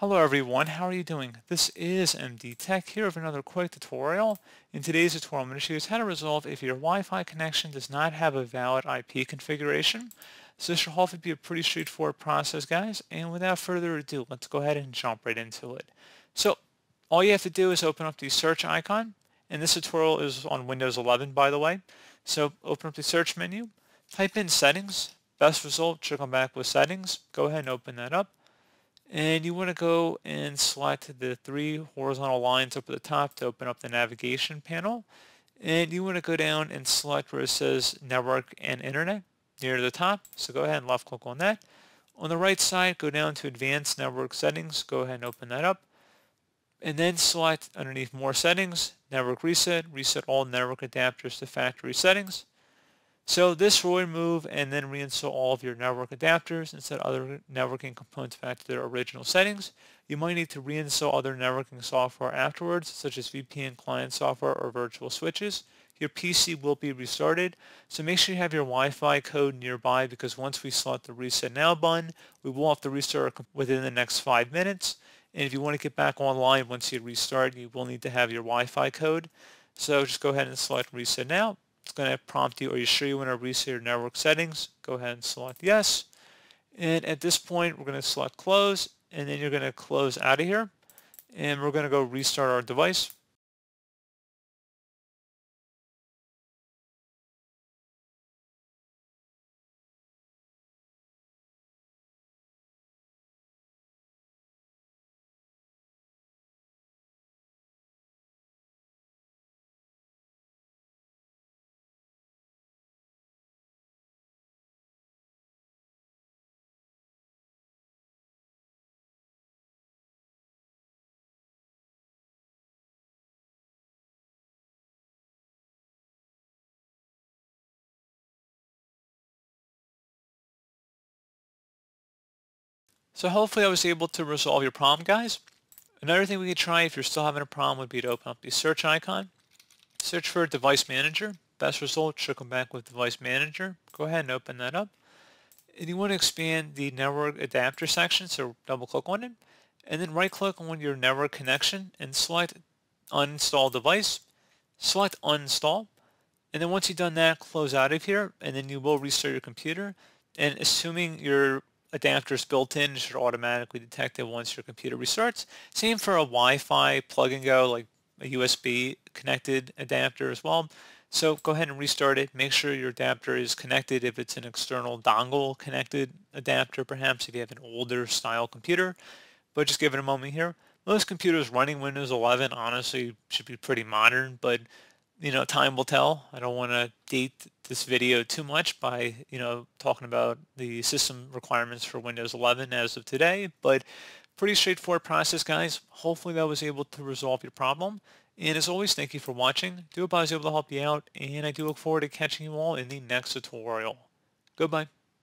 Hello everyone, how are you doing? This is MD Tech here with another quick tutorial. In today's tutorial, I'm going to show you how to resolve if your Wi-Fi connection does not have a valid IP configuration. So this should hopefully be a pretty straightforward process, guys. And without further ado, let's go ahead and jump right into it. So all you have to do is open up the search icon. And this tutorial is on Windows 11, by the way. So open up the search menu, type in settings, best result should come back with settings. Go ahead and open that up. And you want to go and select the three horizontal lines up at the top to open up the navigation panel. And you want to go down and select where it says Network and Internet near the top. So go ahead and left click on that. On the right side, go down to Advanced Network Settings. Go ahead and open that up. And then select underneath More Settings, Network Reset, Reset all network adapters to factory settings. So this will remove and then reinstall all of your network adapters and set other networking components back to their original settings. You might need to reinstall other networking software afterwards, such as VPN client software or virtual switches. Your PC will be restarted, so make sure you have your Wi-Fi code nearby because once we select the Reset Now button, we will have to restart within the next 5 minutes. And if you want to get back online once you restart, you will need to have your Wi-Fi code. So just go ahead and select Reset Now. It's going to prompt you, are you sure you want to reset your network settings? Go ahead and select yes. And at this point, we're going to select close, and then you're going to close out of here. And we're going to go restart our device. So hopefully I was able to resolve your problem, guys. Another thing we could try if you're still having a problem would be to open up the search icon. Search for Device Manager. Best result should come back with Device Manager. Go ahead and open that up. And you want to expand the network adapter section, so double click on it. And then right click on your network connection and select Uninstall Device. Select Uninstall. And then once you've done that, close out of here. And then you will restart your computer. And assuming your adapters built in, should automatically detect it once your computer restarts. Same for a Wi-Fi plug-and-go, like a USB connected adapter as well. So go ahead and restart it. Make sure your adapter is connected if it's an external dongle connected adapter, perhaps if you have an older style computer. But just give it a moment here. Most computers running Windows 11 honestly should be pretty modern, but you know, time will tell. I don't want to date this video too much by, you know, talking about the system requirements for Windows 11 as of today, but pretty straightforward process, guys. Hopefully that was able to resolve your problem. And as always, thank you for watching. I do hope I was able to help you out, and I do look forward to catching you all in the next tutorial. Goodbye.